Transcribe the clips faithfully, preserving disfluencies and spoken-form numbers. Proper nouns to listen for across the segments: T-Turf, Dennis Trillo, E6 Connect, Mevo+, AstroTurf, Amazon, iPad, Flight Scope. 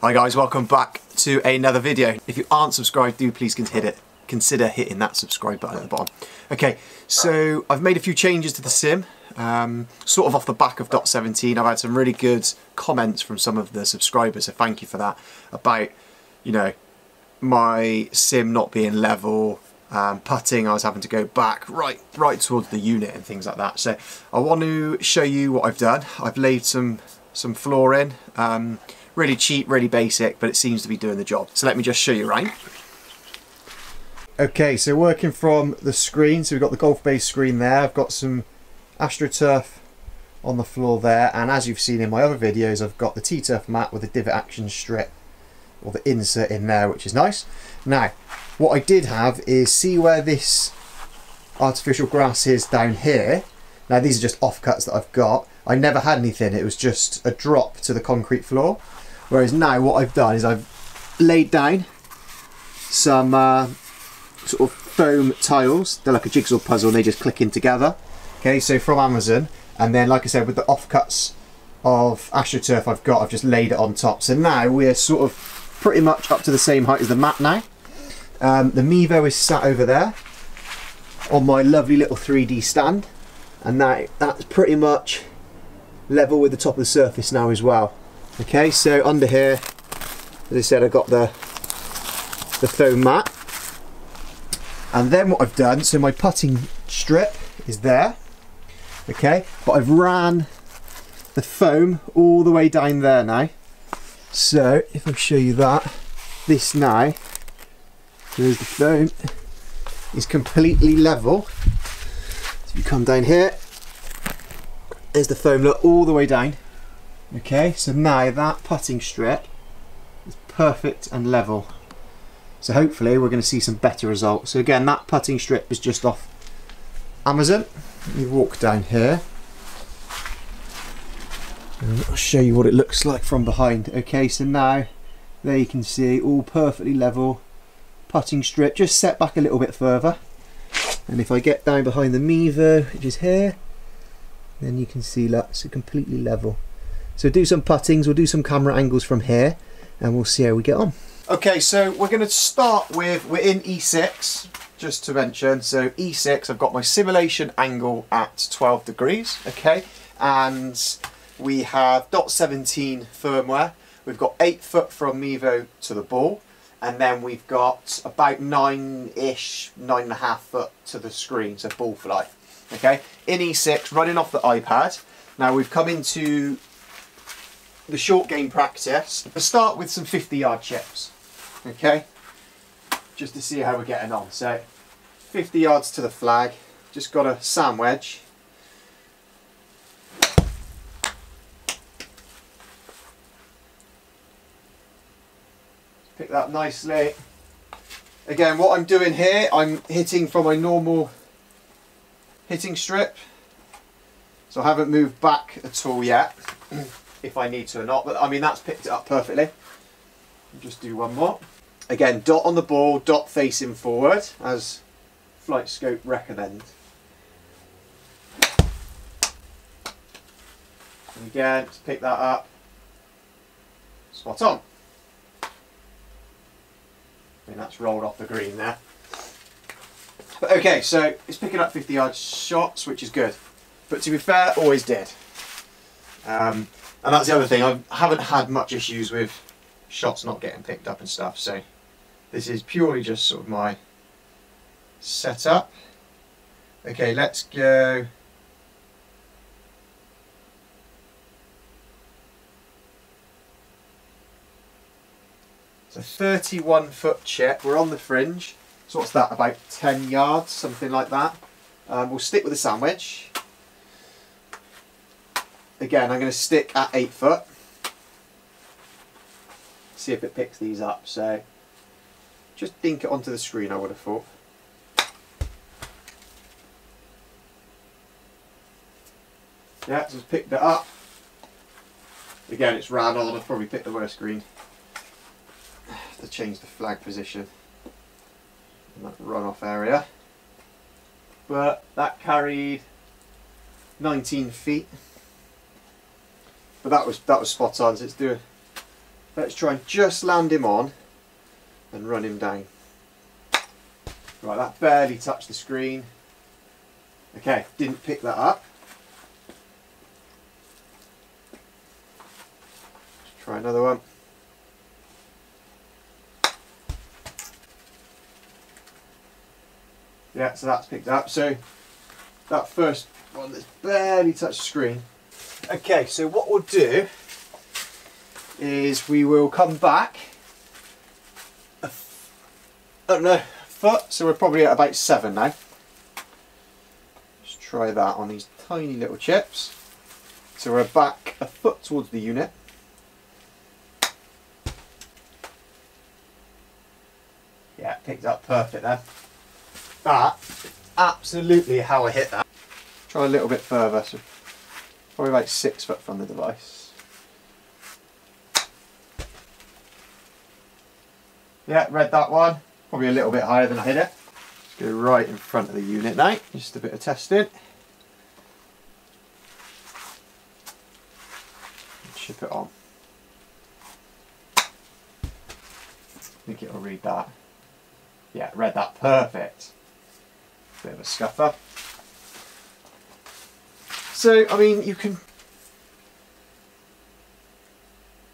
Hi guys, welcome back to another video. If you aren't subscribed, do please hit it. Consider hitting that subscribe button at the bottom. Okay, so I've made a few changes to the sim, um, sort of off the back of dot seventeen. I've had some really good comments from some of the subscribers, so thank you for that, about, you know, my sim not being level, um, putting, I was having to go back right, right towards the unit and things like that. So I want to show you what I've done. I've laid some, some floor in. Um, Really cheap, really basic, but it seems to be doing the job. So let me just show you around. Okay, so working from the screen, so we've got the golf base screen there. I've got some AstroTurf on the floor there. And as you've seen in my other videos, I've got the T-Turf mat with the divot action strip or the insert in there, which is nice. Now, what I did have is, see where this artificial grass is down here? Now, these are just offcuts that I've got. I never had anything. It was just a drop to the concrete floor. Whereas now what I've done is I've laid down some uh, sort of foam tiles. They're like a jigsaw puzzle and they just click in together. Okay, so from Amazon. And then, like I said, with the offcuts of AstroTurf I've got, I've just laid it on top. So now we're sort of pretty much up to the same height as the mat now. Um, the Mevo is sat over there on my lovely little three D stand. And that, that's pretty much level with the top of the surface now as well. Okay, so under here, as I said, I've got the, the foam mat. And then what I've done, so my putting strip is there, okay, but I've ran the foam all the way down there now. So if I show you that, this now, there's the foam, is completely level. So you come down here, there's the foam, look, all the way down. Okay, so now that putting strip is perfect and level. So hopefully we're going to see some better results. So again, that putting strip is just off Amazon. You walk down here and I'll show you what it looks like from behind. Okay, so now there you can see all perfectly level putting strip, just set back a little bit further. And if I get down behind the Mevo, which is here, then you can see that's completely level. So do some puttings, we'll do some camera angles from here and we'll see how we get on. Okay, so we're gonna start with, we're in E six, just to mention. So E six, I've got my simulation angle at twelve degrees, okay? And we have dot seventeen firmware. We've got eight foot from Mevo to the ball. And then we've got about nine-ish, nine and a half foot to the screen, so ball flight, okay? In E six, running off the iPad. Now we've come into the short game practice. Let's start with some fifty yard chips, okay? Just to see how we're getting on. So fifty yards to the flag, just got a sand wedge. Pick that up nicely. Again, what I'm doing here, I'm hitting from my normal hitting strip. So I haven't moved back at all yet. If I need to or not, but I mean that's picked it up perfectly. Just do one more. Again, dot on the ball, dot facing forward as Flight Scope recommend. And again, just pick that up. Spot on. I mean that's rolled off the green there. But okay, so it's picking up fifty yard shots, which is good. But to be fair, always did. Um, And that's the other thing, I haven't had much issues with shots not getting picked up and stuff, so this is purely just sort of my setup. Okay, let's go. It's a thirty-one foot chip, we're on the fringe, so what's that, about ten yards, something like that. Um, we'll stick with the sandwich. Again, I'm going to stick at eight foot. See if it picks these up. So just dink it onto the screen, I would have thought. Yeah, just picked it up. Again, it's ran on. I've probably picked the worst screen. I have to change the flag position in that runoff area. But that carried nineteen feet. But that was that was spot on, so it's doing Let's try and just land him on and run him down. Right, that barely touched the screen. Okay, didn't pick that up. Let's try another one. Yeah, so that's picked up. So that first one that's barely touched the screen. Okay, so what we'll do is we will come back a, I don't know, a foot, so we're probably at about seven now. Let's try that on these tiny little chips. So we're back a foot towards the unit. Yeah, picked up perfect there. That is absolutely how I hit that. Try a little bit further, so probably about six foot from the device. Yeah, read that one. Probably a little bit higher than I hit it. Let's go right in front of the unit now. Just a bit of testing. And chip it on. I think it'll read that. Yeah, read that perfect. Bit of a scupper. So, I mean, you can...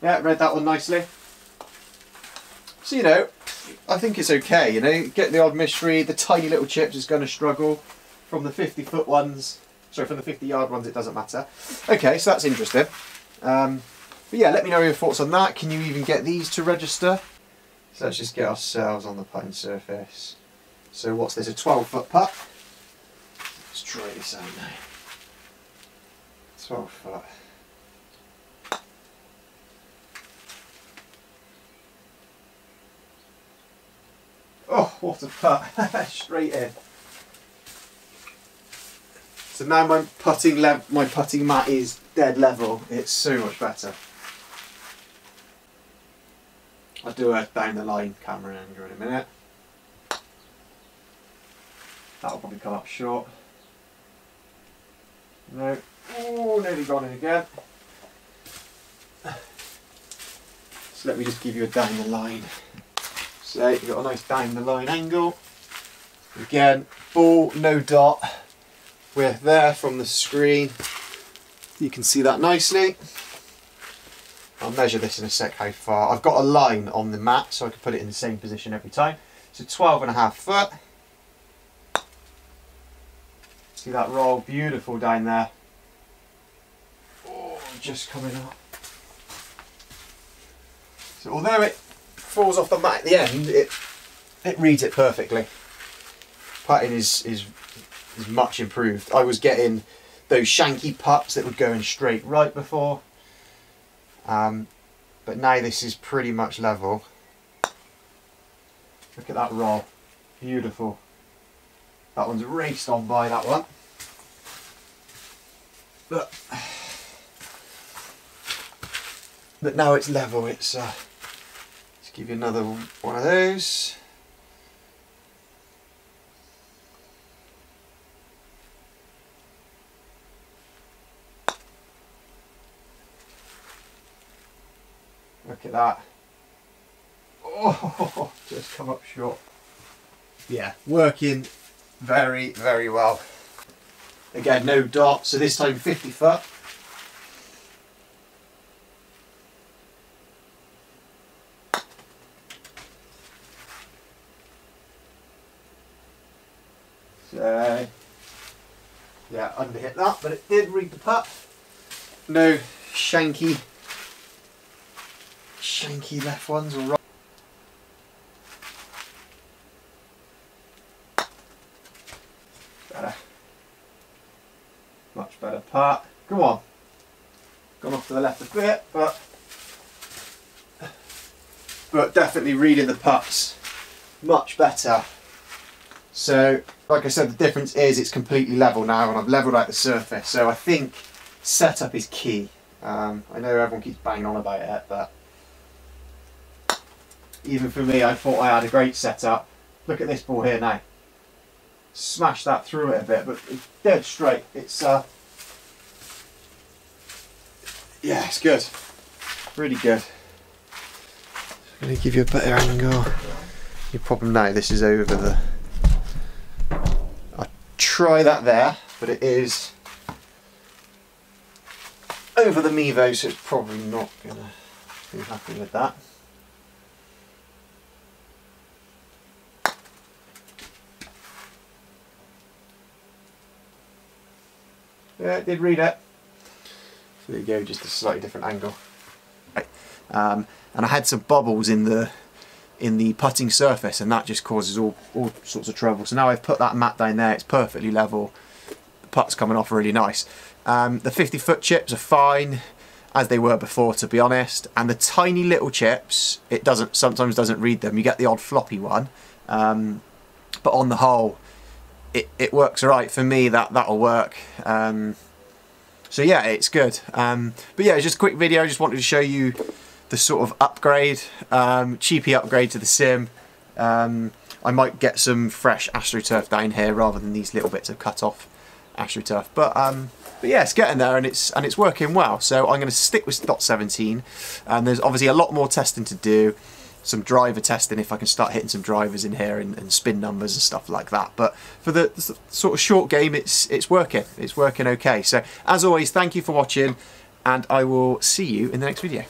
Yeah, read that one nicely. So, you know, I think it's okay, you know, get the odd mystery, the tiny little chips is going to struggle. From the fifty foot ones, sorry, from the fifty yard ones, it doesn't matter. Okay, so that's interesting. Um, but yeah, let me know your thoughts on that. Can you even get these to register? So let's just get ourselves on the putting surface. So what's this, a twelve foot putt? Let's try this out now. twelve foot. Oh, what a putt, straight in. So now my putting, le my putting mat is dead level. It's so much better. I'll do a down the line camera angle in a minute. That'll probably come up short. No. Oh, nearly gone in again. So let me just give you a down the line. So you've got a nice down the line angle. Again, ball, no dot. We're there from the screen. You can see that nicely. I'll measure this in a sec how far. I've got a line on the mat so I can put it in the same position every time. So twelve and a half foot. See that roll, beautiful down there. Oh, just coming up. So although it falls off the mat at the end, it it reads it perfectly. Putting is, is, is much improved. I was getting those shanky putts that would go in straight right before. Um, but now this is pretty much level. Look at that roll, beautiful. That one's raced on by that one. But, but now it's level. It's uh, let's give you another one of those. Look at that. Oh, just come up short. Yeah, working very, very well. Again, no dot, so this time fifty foot. So, yeah, underhit that, but it did read the putt. No shanky, shanky left ones or right. Much better part. Come on. Gone off to the left a bit, but but definitely reading the putts much better. So, like I said, the difference is it's completely level now, and I've leveled out the surface. So I think setup is key. Um, I know everyone keeps banging on about it, but even for me, I thought I had a great setup. Look at this ball here now. Smash that through it a bit, but it's dead straight. It's uh yeah, it's good, really good. Let me give you a better angle. Your problem now, this is over the... I try that there, but it is over the Mevo, so it's probably not gonna be happy with that. Yeah, it did read it. So there you go, just a slightly different angle. Right. Um, and I had some bubbles in the in the putting surface, and that just causes all, all sorts of trouble. So now I've put that mat down there, it's perfectly level. The putt's coming off really nice. Um, the fifty foot chips are fine, as they were before, to be honest. And the tiny little chips, it doesn't sometimes doesn't read them. You get the odd floppy one. Um, but on the whole, It, it works all right for me. That that'll work. Um, so yeah, it's good. Um, but yeah, it's just a quick video. I just wanted to show you the sort of upgrade, um, cheapy upgrade to the sim. Um, I might get some fresh AstroTurf down here rather than these little bits of cut off AstroTurf. But um, but yeah, it's getting there and it's and it's working well. So I'm going to stick with dot seventeen. And there's obviously a lot more testing to do. Some driver testing if I can start hitting some drivers in here and, and spin numbers and stuff like that. But for the, the sort of short game, it's it's working. It's working okay. So as always, thank you for watching, and I will see you in the next video.